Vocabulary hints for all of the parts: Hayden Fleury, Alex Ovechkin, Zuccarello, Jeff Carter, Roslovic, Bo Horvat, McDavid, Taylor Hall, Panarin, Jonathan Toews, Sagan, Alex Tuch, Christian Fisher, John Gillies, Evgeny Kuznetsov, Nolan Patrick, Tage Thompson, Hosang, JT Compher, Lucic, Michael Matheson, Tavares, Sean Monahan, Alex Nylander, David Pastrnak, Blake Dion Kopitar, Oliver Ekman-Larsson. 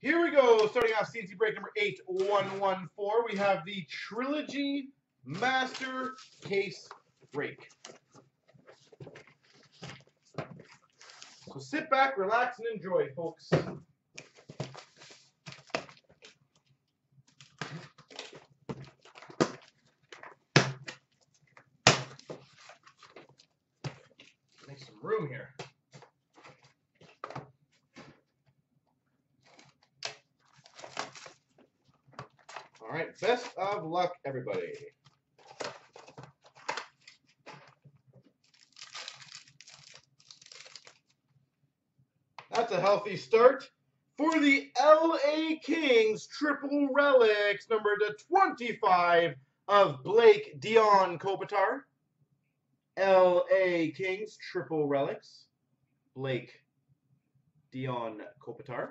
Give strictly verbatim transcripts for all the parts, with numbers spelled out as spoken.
Here we go, starting off C N C break number eight one one four. We have the Trilogy Master Case break. So sit back, relax, and enjoy, folks. Make some room here. All right, best of luck, everybody. That's a healthy start for the L A Kings. Triple Relics, number to twenty-five of Blake Dion Kopitar. L A Kings, Triple Relics, Blake Dion Kopitar.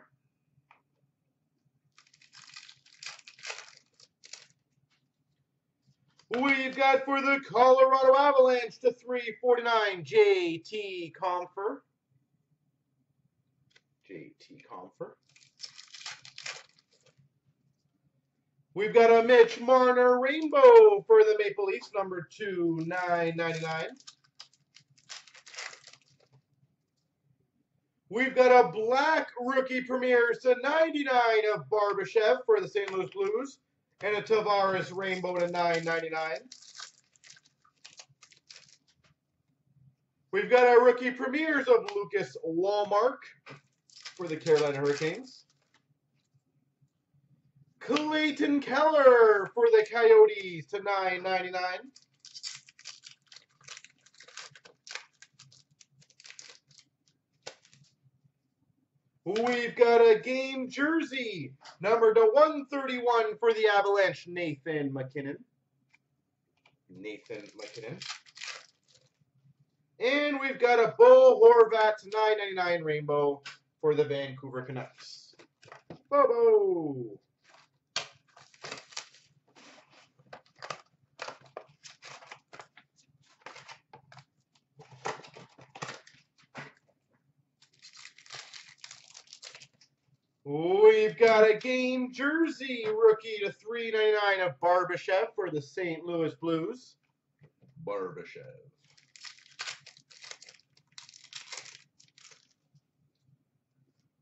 We've got for the Colorado Avalanche to three forty-nine, J T Compher. J T Compher. We've got a Mitch Marner Rainbow for the Maple Leafs, number two nine ninety-nine. We've got a black rookie premier to ninety-nine of Barbashev for the Saint Louis Blues. And a Tavares Rainbow to nine ninety-nine. We've got our rookie premieres of Lucas Walmark for the Carolina Hurricanes. Clayton Keller for the Coyotes to nine ninety-nine. We've got a game jersey, number to one thirty-one for the Avalanche, Nathan MacKinnon. Nathan MacKinnon. And we've got a Bo Horvat nine ninety-nine Rainbow for the Vancouver Canucks. Bobo! We've got a game jersey rookie to three ninety-nine of Barbashev for the Saint Louis Blues. Barbashev.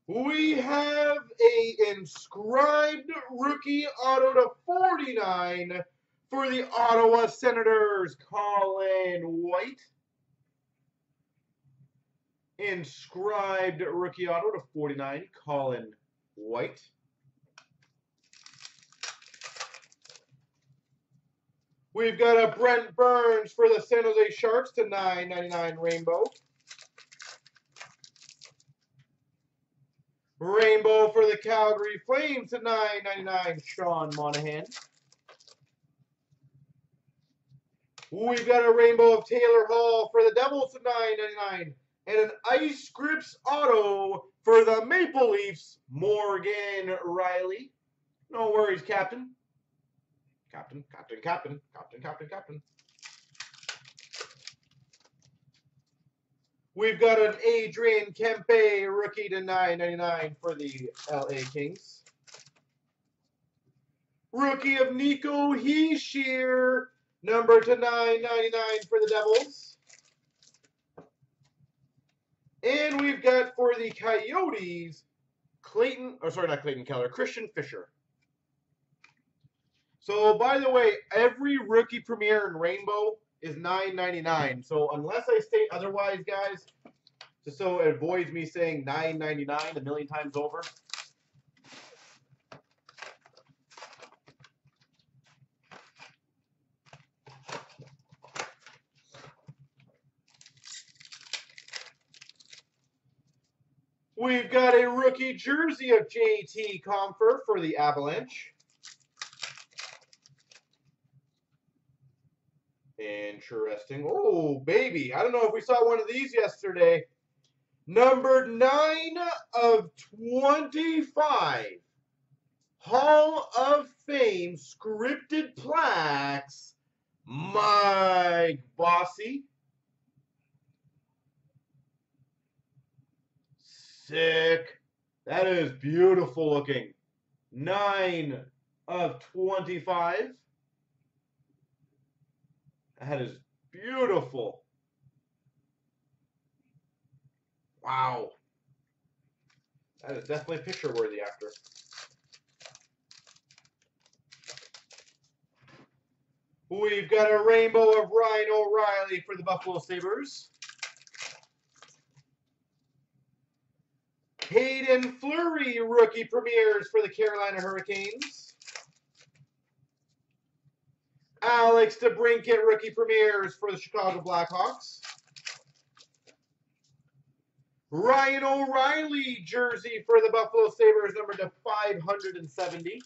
We have a inscribed rookie auto to forty-nine for the Ottawa Senators, Colin White. Inscribed rookie auto to forty-nine, Colin White. We've got a Brent Burns for the San Jose Sharks to nine ninety-nine Rainbow. Rainbow for the Calgary Flames to nine ninety-nine Sean Monahan. We've got a Rainbow of Taylor Hall for the Devils to nine ninety-nine. And an Ice Grips auto for the Maple Leafs, Morgan Riley. No worries, Captain. Captain, Captain, Captain, Captain, Captain, Captain. We've got an Adrian Kempe rookie to nine ninety-nine for the L A Kings. Rookie of Nico Hischier, number to nine ninety-nine for the Devils. And we've got for the Coyotes, Clayton, or sorry, not Clayton Keller, Christian Fisher. So, by the way, every rookie premiere in Rainbow is nine ninety-nine. So, unless I state otherwise, guys, just so it avoids me saying nine ninety-nine a million times over. We've got a rookie jersey of J T Compher for the Avalanche. Interesting. Oh, baby. I don't know if we saw one of these yesterday. Number nine of twenty-five. Hall of Fame scripted plaques. Mike Bossy. Sick That is beautiful looking. nine of twenty-five. That is beautiful. Wow. That is definitely picture worthy after. We've got a rainbow of Ryan O'Reilly for the Buffalo Sabres. Hayden Fleury rookie premieres for the Carolina Hurricanes. Alex DeBrincat rookie premieres for the Chicago Blackhawks. Ryan O'Reilly jersey for the Buffalo Sabres, number to five hundred seventy.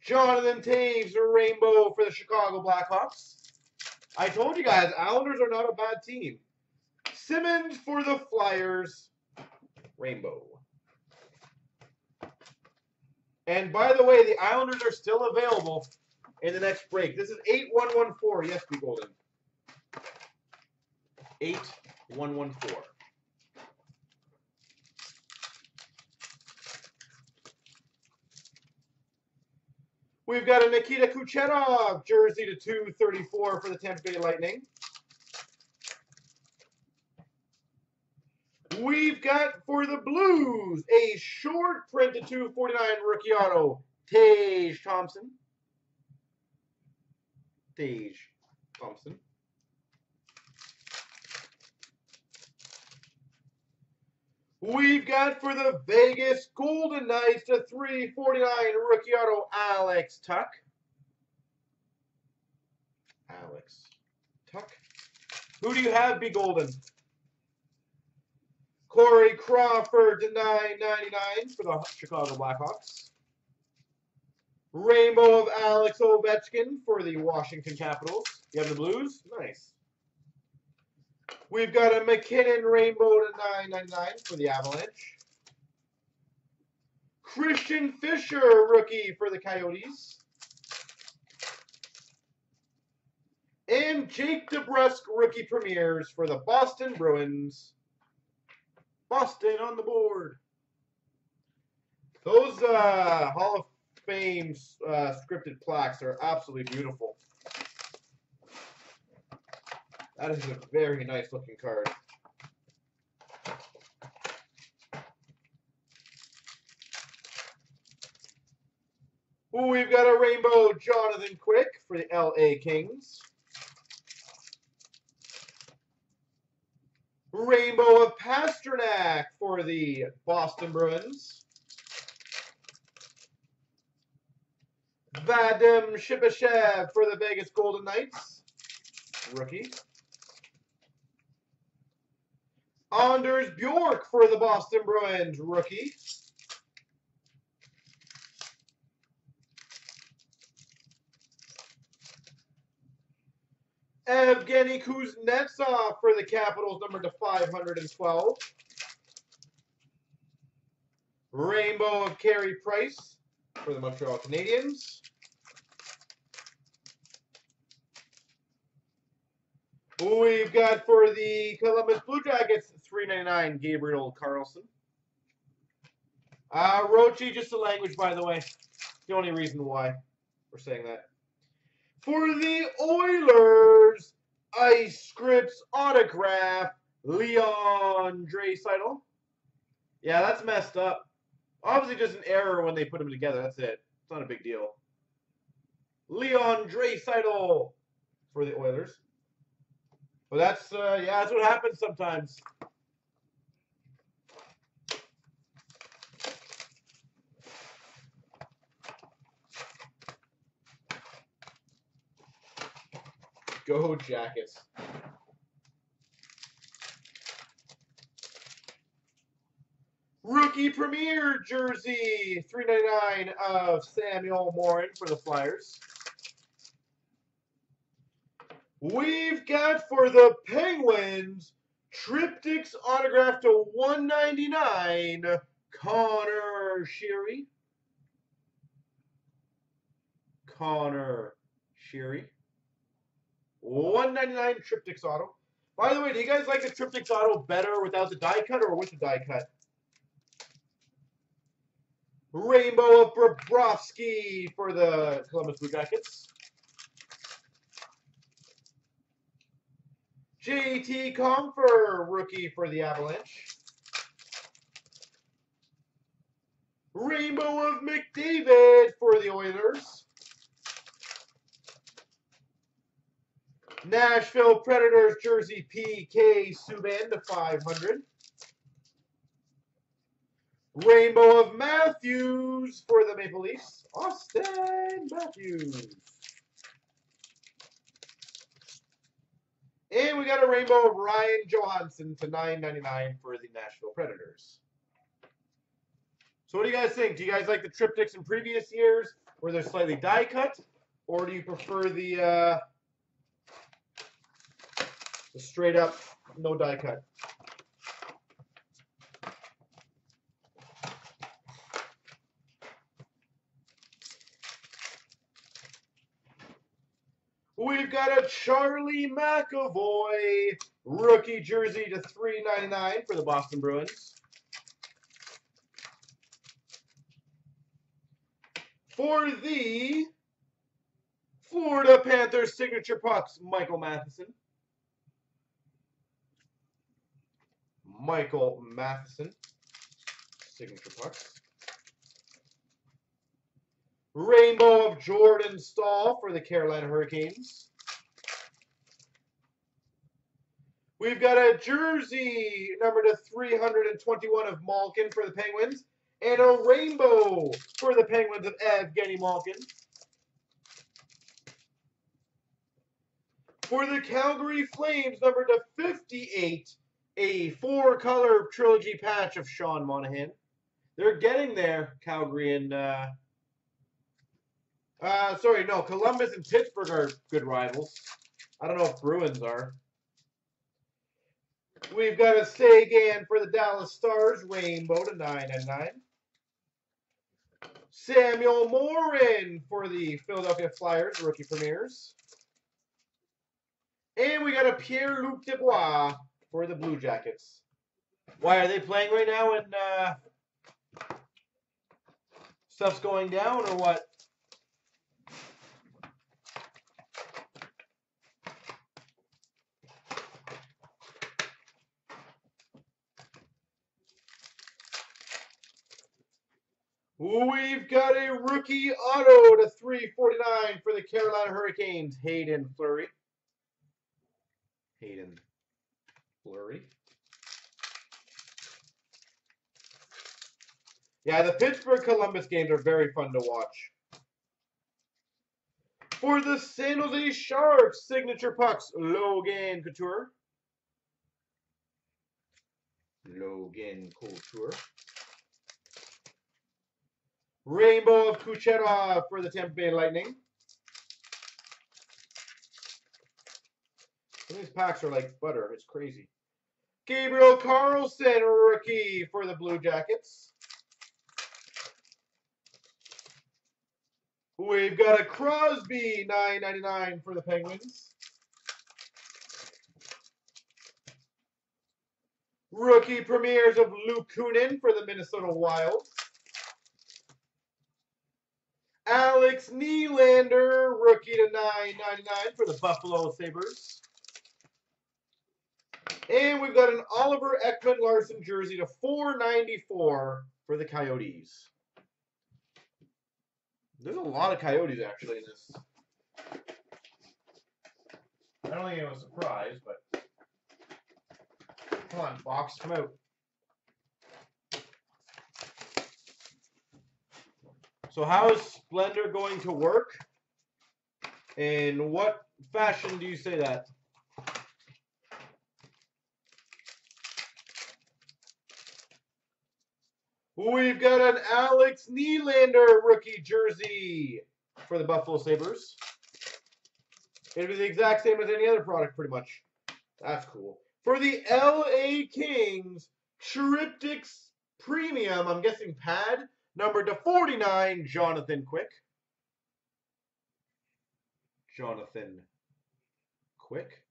Jonathan Toews rainbow for the Chicago Blackhawks. I told you guys, Islanders are not a bad team. Simmons for the Flyers, rainbow. And by the way, the Islanders are still available in the next break. This is eight one one four. Yes, be golden. eight one one four. We've got a Nikita Kucherov jersey to two thirty-four for the Tampa Bay Lightning. We've got for the Blues a short print to two forty-nine rookie auto, Tage Thompson. Tage Thompson. We've got for the Vegas Golden Knights to three forty-nine rookie auto, Alex Tuch. Alex Tuch. Who do you have, B Golden? Corey Crawford to nine ninety-nine for the Chicago Blackhawks. Rainbow of Alex Ovechkin for the Washington Capitals. You have the Blues? Nice. We've got a McKinnon rainbow to nine ninety-nine for the Avalanche. Christian Fisher rookie for the Coyotes. And Jake DeBrusk rookie premieres for the Boston Bruins. Boston on the board. Those uh, Hall of Fame uh, scripted plaques are absolutely beautiful. That is a very nice looking card. Ooh, we've got a rainbow Jonathan Quick for the L A Kings. Rainbow of Pasternak for the Boston Bruins. Vadim Shipachev for the Vegas Golden Knights. Rookie. Anders Bjork for the Boston Bruins, rookie. Evgeny Kuznetsov for the Capitals, number to five hundred twelve. Rainbow of Carey Price for the Montreal Canadiens. We've got for the Columbus Blue Jackets, three ninety-nine, Gabriel Carlson. Uh, Rochi, just the language, by the way. The only reason why we're saying that. For the Oilers, Ice Scripts autograph, Leon Draisaitl. Yeah, that's messed up. Obviously just an error when they put them together. That's it. It's not a big deal. Leon Draisaitl for the Oilers. Well, that's, uh, yeah, that's what happens sometimes. Go Jackets. Rookie Premier jersey, three ninety-nine of Samuel Morin for the Flyers. We've got for the Penguins, Triptychs autograph to one ninety-nine, Connor Sheary. Connor Sheary. one ninety-nine Triptychs auto. By the way, do you guys like the Triptychs auto better without the die cut or with the die cut? Rainbow of Bobrovsky for the Columbus Blue Jackets. J T Compher, rookie for the Avalanche. Rainbow of McDavid for the Oilers. Nashville Predators jersey P K Subban to five hundred. Rainbow of Matthews for the Maple Leafs. Austin Matthews. And we got a rainbow of Ryan Johansson to nine ninety-nine for the Nashville Predators. So what do you guys think? Do you guys like the triptychs in previous years where they're slightly die cut? Or do you prefer the, uh, the straight up no die cut? We've got a Charlie McAvoy rookie jersey to three ninety-nine for the Boston Bruins. For the Florida Panthers signature pucks, Michael Matheson. Michael Matheson signature pucks. Rainbow of Jordan Staal for the Carolina Hurricanes. We've got a jersey number to three twenty-one of Malkin for the Penguins. And a rainbow for the Penguins of Evgeny Malkin. For the Calgary Flames, number to fifty-eight, a four-color trilogy patch of Sean Monahan. They're getting there, Calgary and... Uh, Uh, sorry, no, Columbus and Pittsburgh are good rivals. I don't know if Bruins are. We've got a Sagan for the Dallas Stars, rainbow to nine ninety-nine. Samuel Morin for the Philadelphia Flyers, rookie premieres. And we got a Pierre Luc Dubois for the Blue Jackets. Why, are they playing right now and uh, stuff's going down or what? We've got a rookie auto to three forty-nine for the Carolina Hurricanes, Hayden Fleury. Hayden Fleury. Yeah, the Pittsburgh Columbus games are very fun to watch. For the San Jose Sharks, signature pucks, Logan Couture. Logan Couture. Rainbow of Kucherov for the Tampa Bay Lightning. These packs are like butter. It's crazy. Gabriel Carlson, rookie for the Blue Jackets. We've got a Crosby, nine ninety-nine for the Penguins. Rookie premieres of Luke Kunin for the Minnesota Wild. Alex Nylander, rookie to nine ninety-nine for the Buffalo Sabres. And we've got an Oliver Ekman-Larsson jersey to four ninety-four for the Coyotes. There's a lot of Coyotes, actually, in this. I don't think it was a surprise, but... Come on, box, come out. So how is Splendor going to work? In what fashion do you say that? We've got an Alex Nylander rookie jersey for the Buffalo Sabres. It'll be the exact same as any other product, pretty much. That's cool. For the L A Kings, Triptychs Premium, I'm guessing pad. Number to forty-nine, Jonathan Quick. Jonathan Quick.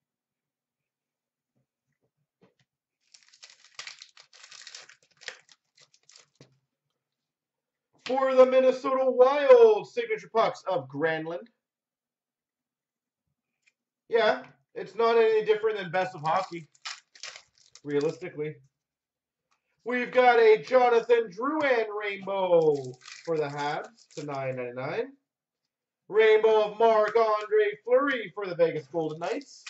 For the Minnesota Wild, signature pucks of Granlund. Yeah, it's not any different than Best of Hockey, realistically. We've got a Jonathan Drouin rainbow for the Habs to nine ninety-nine. Rainbow of Marc-Andre Fleury for the Vegas Golden Knights.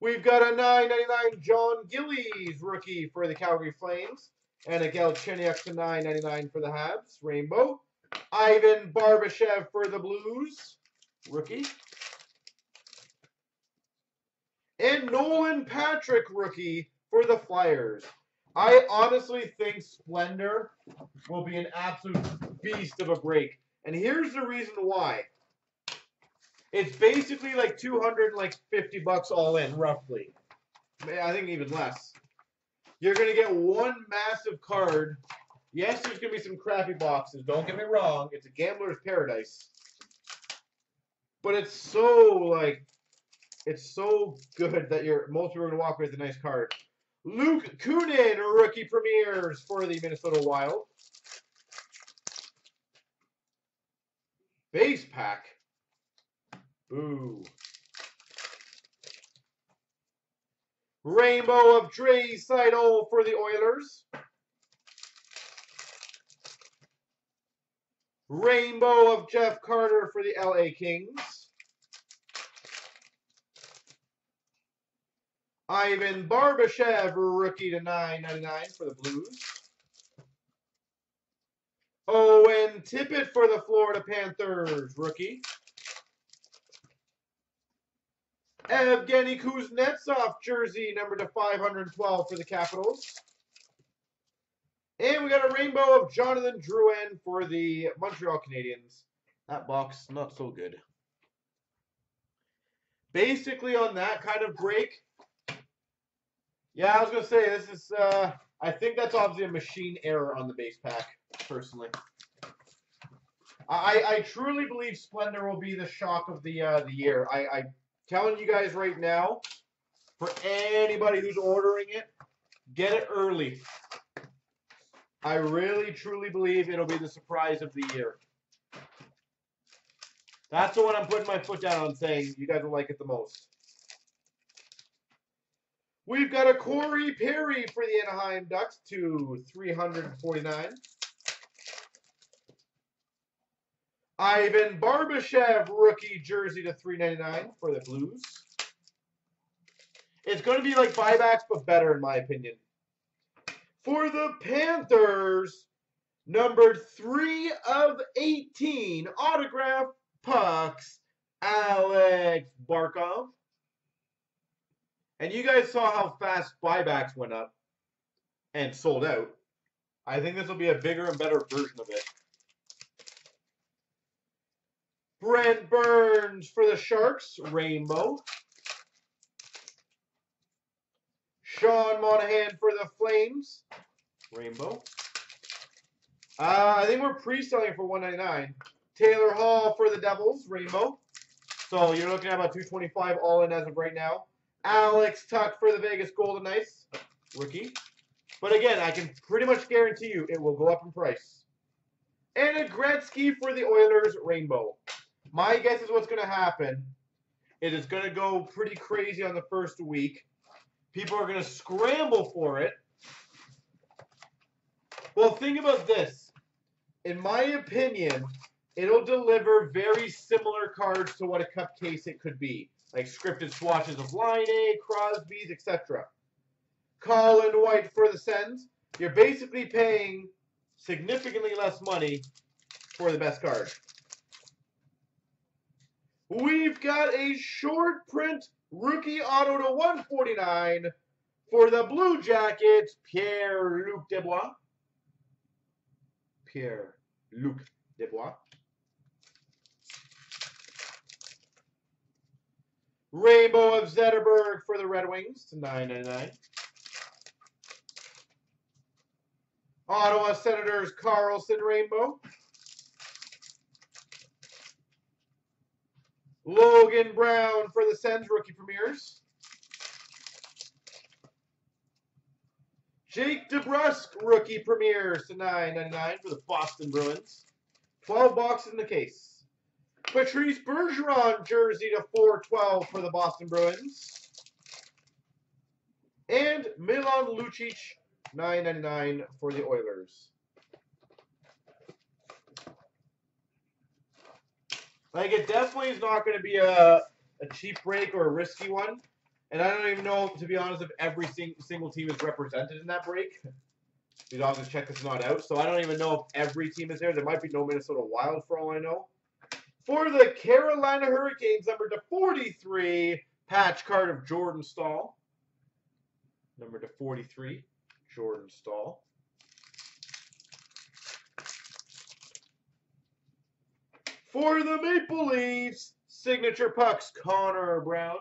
We've got a nine ninety-nine John Gillies rookie for the Calgary Flames. And a Galchenyuk to nine ninety-nine for the Habs, rainbow. Ivan Barbashev for the Blues, rookie. And Nolan Patrick, rookie for the Flyers. I honestly think Splendor will be an absolute beast of a break. And here's the reason why. It's basically like two hundred fifty bucks all in, roughly. I think even less. You're going to get one massive card. Yes, there's going to be some crappy boxes. Don't get me wrong. It's a gambler's paradise. But it's so, like, it's so good that you're most people are going to walk away with a nice card. Luke Kunin, rookie premieres for the Minnesota Wild. Base pack. Ooh. Rainbow of Draisaitl for the Oilers. Rainbow of Jeff Carter for the L A Kings. Ivan Barbashev, rookie to nine ninety-nine for the Blues. Owen Tippett for the Florida Panthers, rookie. Evgeny Kuznetsov jersey, number to five hundred twelve for the Capitals. And we got a rainbow of Jonathan Drouin for the Montreal Canadiens. That box, not so good. Basically on that kind of break, yeah, I was going to say, this is, uh, I think that's obviously a machine error on the base pack, personally. I, I truly believe Splendor will be the shock of the uh, the year. I, I'm telling you guys right now, for anybody who's ordering it, get it early. I really, truly believe it'll be the surprise of the year. That's the one I'm putting my foot down on saying you guys will like it the most. We've got a Corey Perry for the Anaheim Ducks to three forty-nine. Ivan Barbashev rookie jersey to three ninety-nine for the Blues. It's going to be like buybacks, but better in my opinion. For the Panthers, numbered three of eighteen autograph pucks, Alex Barkov. And you guys saw how fast buybacks went up and sold out. I think this will be a bigger and better version of it. Brent Burns for the Sharks, rainbow. Sean Monahan for the Flames, rainbow. Uh, I think we're pre-selling for one ninety-nine. Taylor Hall for the Devils, rainbow. So you're looking at about two twenty-five all in as of right now. Alex Tuch for the Vegas Golden Knights, rookie. But again, I can pretty much guarantee you it will go up in price. And a Gretzky for the Oilers, rainbow. My guess is what's going to happen. It is going to go pretty crazy on the first week. People are going to scramble for it. Well, think about this. In my opinion, it'll deliver very similar cards to what a cup case it could be. Like scripted swatches of Line A, Crosby's, et cetera. Colin White for the Sens. You're basically paying significantly less money for the best card. We've got a short print rookie auto to one forty-nine for the Blue Jackets, Pierre Luc Dubois. Pierre Luc Dubois. Rainbow of Zetterberg for the Red Wings to nine ninety-nine. Ottawa Senators Carlson rainbow. Logan Brown for the Sens rookie premieres. Jake DeBrusk, rookie premieres to nine ninety-nine for the Boston Bruins. twelve boxes in the case. Patrice Bergeron jersey to four twelve for the Boston Bruins. And Milan Lucic, nine ninety-nine for the Oilers. Like, it definitely is not going to be a, a cheap break or a risky one. And I don't even know, to be honest, if every sing single team is represented in that break. We'd obviously check this not out. So I don't even know if every team is there. There might be no Minnesota Wild for all I know. For the Carolina Hurricanes, number to forty-three, patch card of Jordan Staal. Number to forty-three, Jordan Staal. For the Maple Leafs, signature pucks, Connor Brown.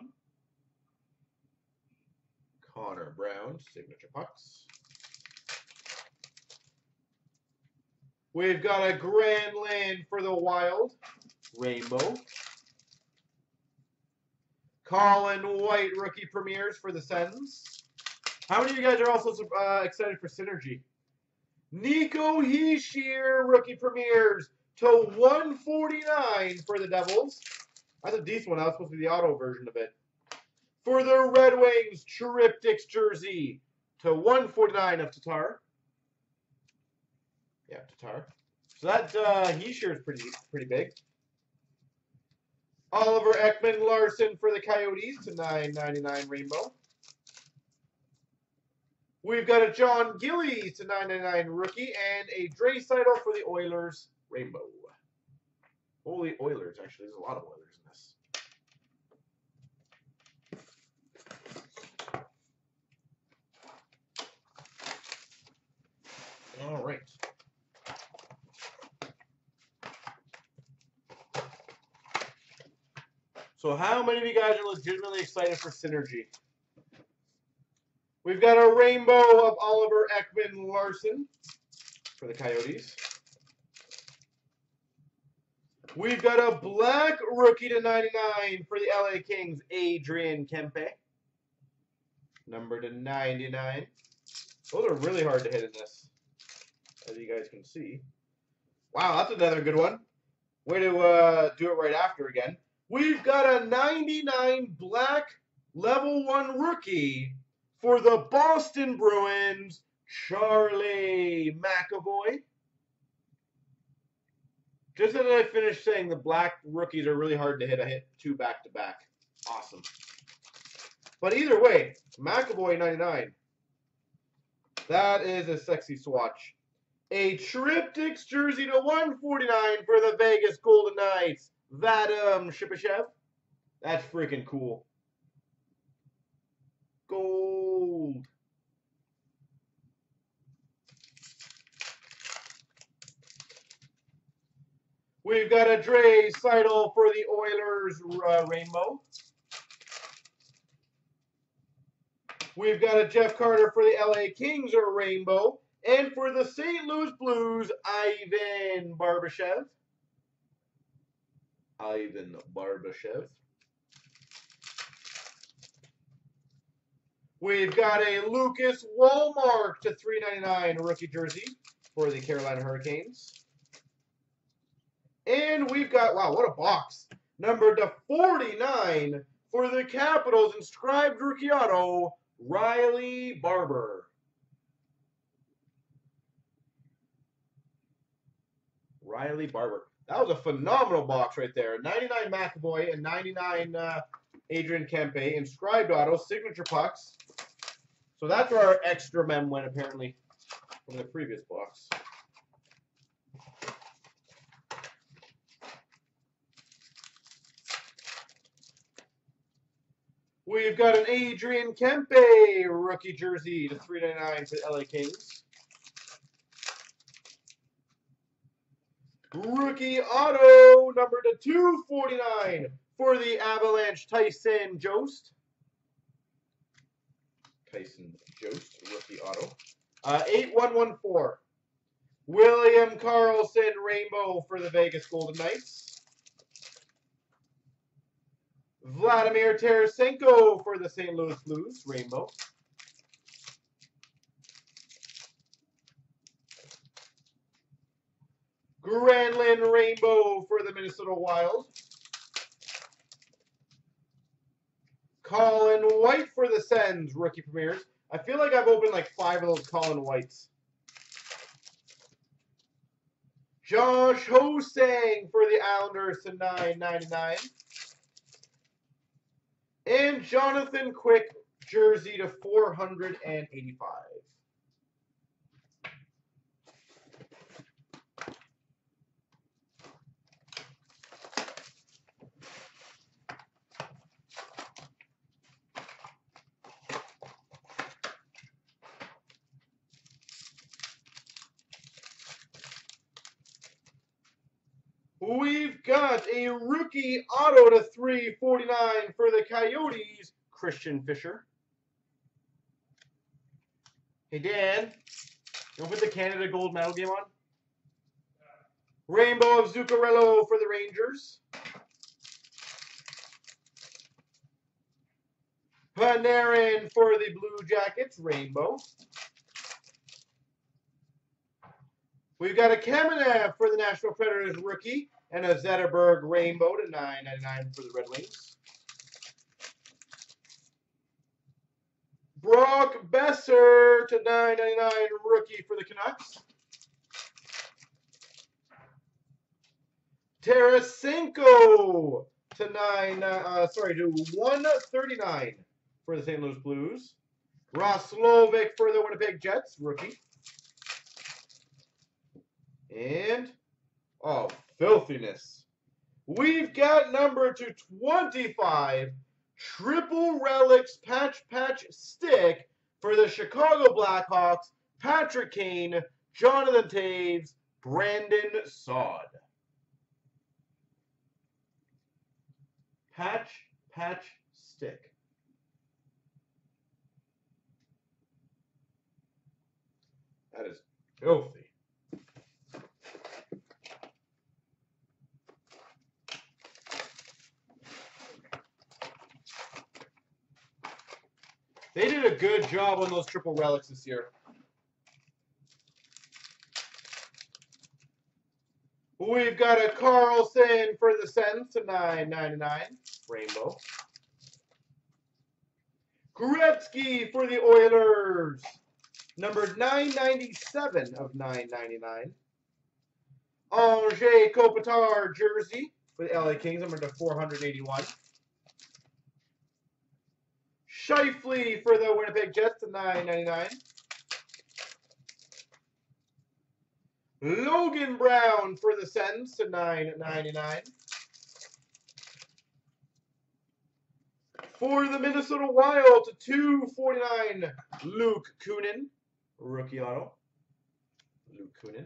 Connor Brown, signature pucks. We've got a Granlund for the Wild, rainbow. Colin White, rookie premieres for the Sens. How many of you guys are also uh, excited for Synergy? Nico Hischier, rookie premieres to one forty-nine for the Devils. That's a decent one. That was supposed to be the auto version of it. For the Red Wings, Triptychs jersey to one forty-nine of Tatar. Yeah, Tatar. So that uh, Hischier is pretty pretty big. Oliver Ekman-Larsson for the Coyotes to nine ninety-nine rainbow. We've got a John Gillies to nine ninety-nine rookie and a Draisaitl for the Oilers. Rainbow. Holy Oilers, actually. There's a lot of Oilers in this. All right. So how many of you guys are legitimately excited for Synergy? We've got a rainbow of Oliver Ekman-Larsson for the Coyotes. We've got a black rookie to ninety-nine for the L A Kings, Adrian Kempe. Number to ninety-nine. Those are really hard to hit in this, as you guys can see. Wow, that's another good one. Way to uh, do it right after again. We've got a ninety-nine black level one rookie for the Boston Bruins, Charlie McAvoy. Just as I finished saying, the black rookies are really hard to hit. I hit two back-to-back. -back. Awesome. But either way, McAvoy ninety-nine. That is a sexy swatch. A Triptychs jersey to one forty-nine for the Vegas Golden Knights, Vadim Shipachev. That's freaking cool. Gold. We've got a Draisaitl for the Oilers uh, rainbow. We've got a Jeff Carter for the L A Kings or rainbow. And for the Saint Louis Blues, Ivan Barbashev. Ivan Barbashev. We've got a Lucas Walmark to three ninety-nine rookie jersey for the Carolina Hurricanes. And we've got, wow, what a box. Number to forty-nine for the Capitals, inscribed rookie auto, Riley Barber. Riley Barber. That was a phenomenal box right there. ninety-nine McAvoy and ninety-nine uh, Adrian Kempe, inscribed auto, signature pucks. So that's where our extra mem went, apparently, from the previous box. We've got an Adrian Kempe rookie jersey to three ninety-nine for the L A Kings. Rookie auto number to two forty-nine for the Avalanche, Tyson Jost. Tyson Jost, rookie auto. Uh, eight one one four. William Carlson, rainbow for the Vegas Golden Knights. Vladimir Tarasenko for the Saint Louis Blues, rainbow. Granlund Rainbow for the Minnesota Wild. Colin White for the Sens, rookie premieres. I feel like I've opened like five of those Colin Whites. Josh Hosang for the Islanders to nine ninety-nine. And Jonathan Quick, jersey to four eighty-five. We've got a rookie auto to three forty-nine for the Coyotes, Christian Fisher. Hey, Dan, you want to put the Canada gold medal game on? Rainbow of Zuccarello for the Rangers. Panarin for the Blue Jackets, rainbow. We've got a Kamenev for the Nashville Predators rookie and a Zetterberg rainbow to nine ninety-nine for the Red Wings. Brock Besser to nine ninety-nine rookie for the Canucks. Tarasenko to nine uh, sorry to one thirty-nine for the Saint Louis Blues. Roslovic for the Winnipeg Jets rookie. And, oh, filthiness. We've got number two twenty-five, Triple Relics Patch Patch Stick for the Chicago Blackhawks, Patrick Kane, Jonathan Toews, Brandon Saad. Patch Patch Stick. That is filthy. They did a good job on those triple relics this year. We've got a Carlson for the Sens to nine ninety-nine, rainbow. Gretzky for the Oilers, number nine ninety-seven of nine ninety-nine. Tage Kopitar jersey for the L A Kings, number to four eighty-one. Shifley for the Winnipeg Jets to nine ninety-nine. Logan Brown for the Sens to nine ninety-nine. For the Minnesota Wild to two forty-nine, Luke Kunin, rookie auto. Luke Kunin.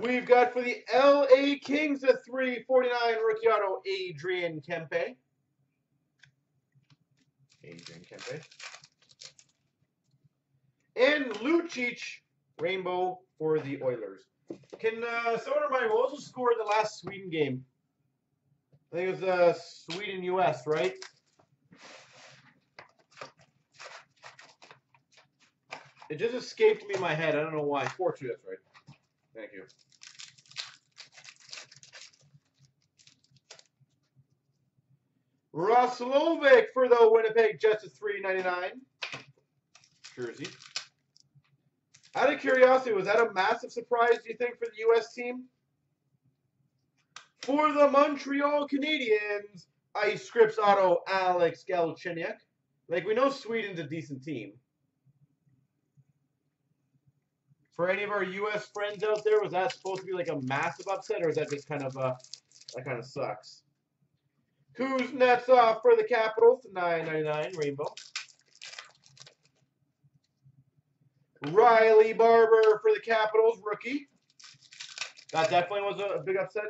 We've got for the L A Kings a three forty-nine rookie auto, Adrian Kempe. Adrian Kempe. And Lucic, rainbow for the Oilers. Can uh, someone remind me, what was the score in the last Sweden game? I think it was uh, Sweden U S, right? It just escaped me in my head. I don't know why. four two, that's right. Thank you. Roslovic for the Winnipeg Jets at three ninety-nine. Jersey. Out of curiosity, was that a massive surprise, do you think, for the U S team? For the Montreal Canadiens, Ice Scripts auto, Alex Galchenyuk. Like, we know Sweden's a decent team. For any of our U S friends out there, was that supposed to be like a massive upset, or is that just kind of uh that kind of sucks? Kuznetsov for the Capitals, nine ninety-nine rainbow. Riley Barber for the Capitals, rookie. That definitely was a, a big upset.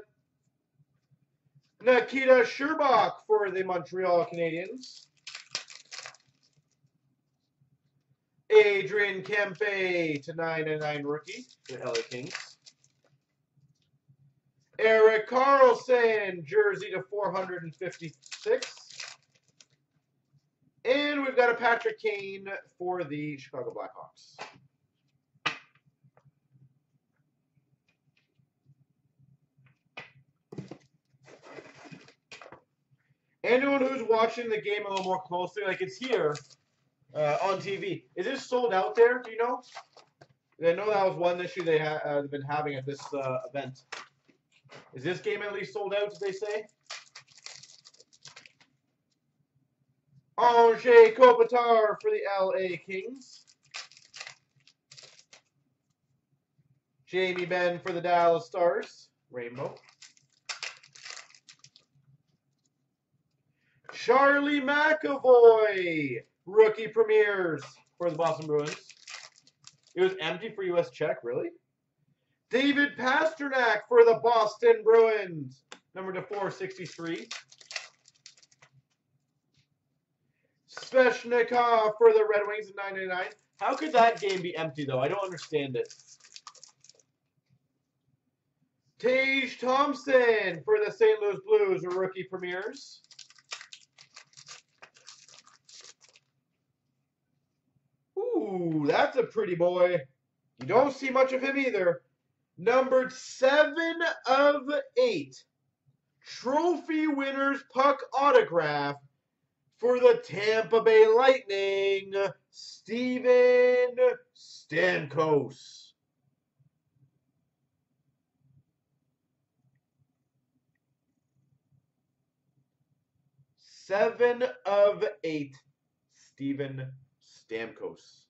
Nikita Sherbak for the Montreal Canadiens. Adrian Kempe to nine ninety-nine rookie for the L A Kings. Eric Carlson, jersey to four fifty-six. And we've got a Patrick Kane for the Chicago Blackhawks. anyone who's watching the game a little more closely, like it's here uh, on T V, is this sold out there? Do you know? I know that was one issue they ha uh, been having at this uh, event. Is this game at least sold out, did they say? Tage Kopitar for the L A Kings. Jamie Benn for the Dallas Stars. Rainbow. Charlie McAvoy, rookie premieres for the Boston Bruins. It was empty for U S Czech, really? David Pastrnak for the Boston Bruins, number to four sixty-three. Svechnikov for the Red Wings at nine ninety-nine. How could that game be empty, though? I don't understand it. Tage Thompson for the Saint Louis Blues, rookie premieres. Ooh, that's a pretty boy. You don't see much of him either. Numbered seven of eight. Trophy winners puck autograph for the Tampa Bay Lightning, Steven Stamkos. Seven of eight, Steven Stamkos.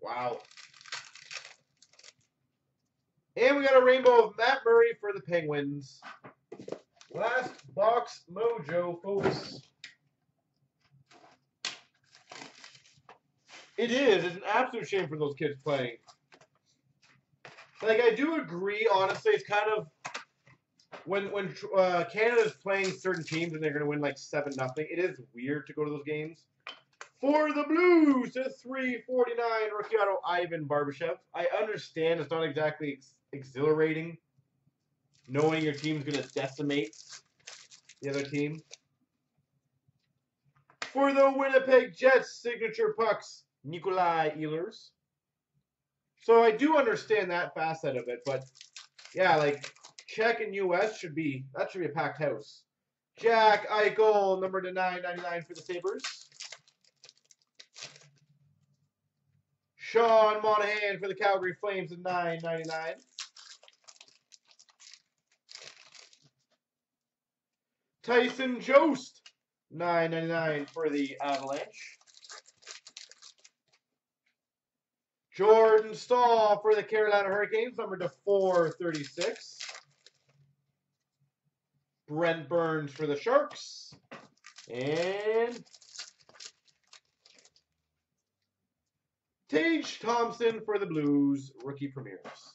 Wow. And we got a rainbow of Matt Murray for the Penguins. Last box mojo, folks. It is. It's an absolute shame for those kids playing. Like, I do agree, honestly, it's kind of... When when uh, Canada is playing certain teams and they're going to win like seven nothing, it is weird to go to those games. For the Blues, to three forty-nine, rookie auto Ivan Barbashev. I understand it's not exactly ex exhilarating knowing your team's going to decimate the other team. For the Winnipeg Jets, signature pucks, Nikolaj Ehlers. So I do understand that facet of it, but yeah, like. Czech and U S should be, that should be a packed house. Jack Eichel, number to nine ninety-nine for the Sabres. Sean Monahan for the Calgary Flames at nine ninety-nine. Tyson Jost, nine ninety-nine for the Avalanche. Jordan Staal for the Carolina Hurricanes, number to four thirty-six. Brent Burns for the Sharks. And Tage Thompson for the Blues, rookie premieres.